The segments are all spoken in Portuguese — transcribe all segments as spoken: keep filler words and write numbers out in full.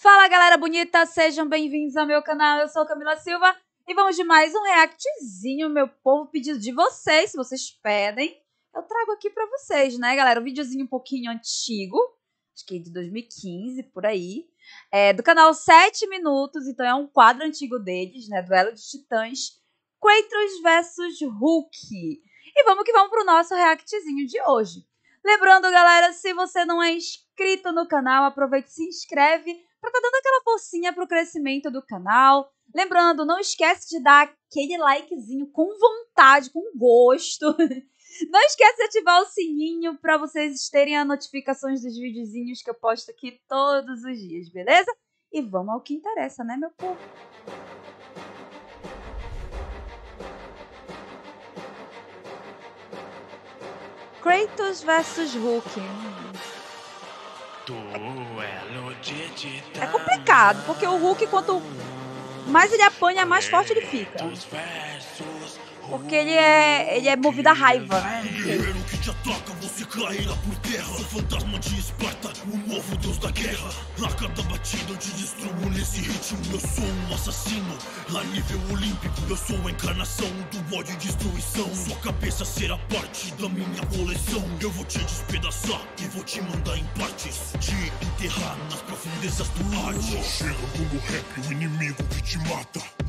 Fala galera bonita, sejam bem-vindos ao meu canal, eu sou Camila Silva e vamos de mais um reactzinho, meu povo, pedido de vocês, se vocês pedem, eu trago aqui pra vocês, né galera, um videozinho um pouquinho antigo, acho que é de dois mil e quinze, por aí, é do canal sete minutos, então é um quadro antigo deles, né, Duelo de Titãs, Kratos versus Hulk. E vamos que vamos pro nosso reactzinho de hoje. Lembrando, galera, se você não é inscrito no canal, aproveita e se inscreve para estar tá dando aquela forcinha pro crescimento do canal. Lembrando, não esquece de dar aquele likezinho com vontade, com gosto. Não esquece de ativar o sininho para vocês terem as notificações dos videozinhos que eu posto aqui todos os dias, beleza? E vamos ao que interessa, né, meu povo? Kratos versus Hulk. É complicado, porque o Hulk, quanto mais ele apanha, mais forte ele fica. Porque ele é, ele é movido à raiva, né?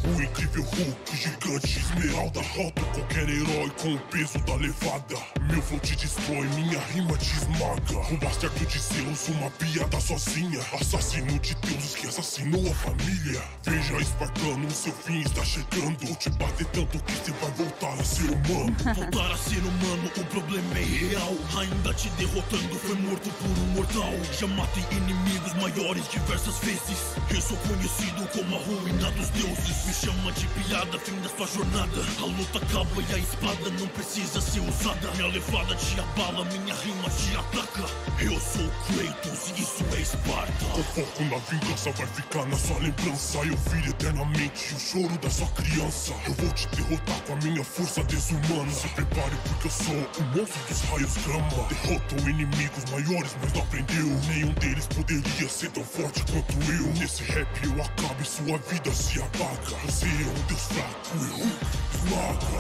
O incrível Hulk, gigante, esmeralda, rota qualquer herói com o peso da levada. Meu flow te destrói, minha rima te esmaga. O bastardo de Zeus, uma piada sozinha. Assassino de deuses que assassinou a família. Veja, espartano, o seu fim está chegando. Vou te bater tanto que você vai voltar a ser humano. Voltar a ser humano, o problema é real. Ainda te derrotando, foi morto por um mortal. Já matei inimigos maiores diversas vezes. Eu sou conhecido como a ruína dos deuses. Chama de piada, fim da sua jornada. A luta acaba e a espada não precisa ser usada. Minha levada te abala, minha rima te ataca. Eu sou Kratos e isso é Esparta. Com foco na vingança vai ficar na sua lembrança. Eu viro eternamente o choro da sua criança. Eu vou te derrotar com a minha força desumana. Se prepare porque eu sou o monstro dos raios grama. Derrotou inimigos maiores, mas não aprendeu. Nenhum deles poderia ser tão forte quanto eu. Nesse rap eu acabo e sua vida se apaga. Você é um deus fraco e Hulk esmaga.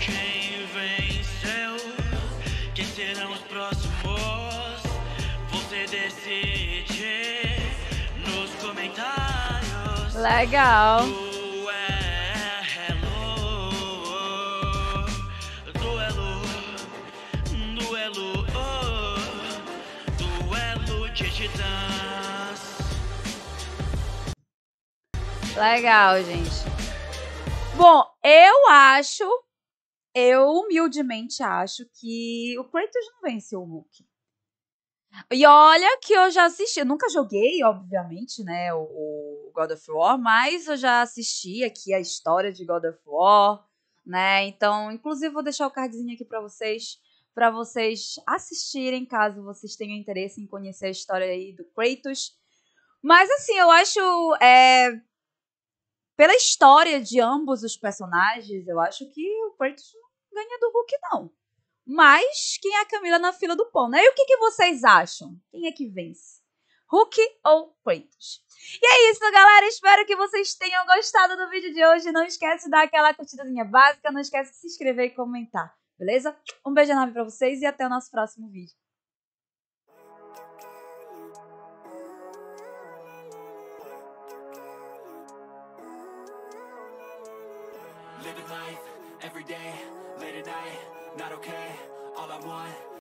Quem venceu? Quem serão os próximos? Você decide nos comentários. Legal. Duelo, duelo, duelo, duelo de titãs. Legal, gente. Bom, eu acho, eu humildemente acho que o Kratos não vence o Hulk. E olha que eu já assisti, eu nunca joguei, obviamente, né, o, o God of War, mas eu já assisti aqui a história de God of War, né, então, inclusive vou deixar o cardzinho aqui pra vocês, pra vocês assistirem, caso vocês tenham interesse em conhecer a história aí do Kratos. Mas, assim, eu acho, é... pela história de ambos os personagens, eu acho que o Kratos não ganha do Hulk, não. Mas quem é a Camila na fila do pão, né? E o que, que vocês acham? Quem é que vence? Hulk ou Kratos? E é isso, galera. Espero que vocês tenham gostado do vídeo de hoje. Não esquece de dar aquela curtidazinha básica. Não esquece de se inscrever e comentar, beleza? Um beijo enorme pra vocês e até o nosso próximo vídeo. Living life, every day, late at night, not okay, all I want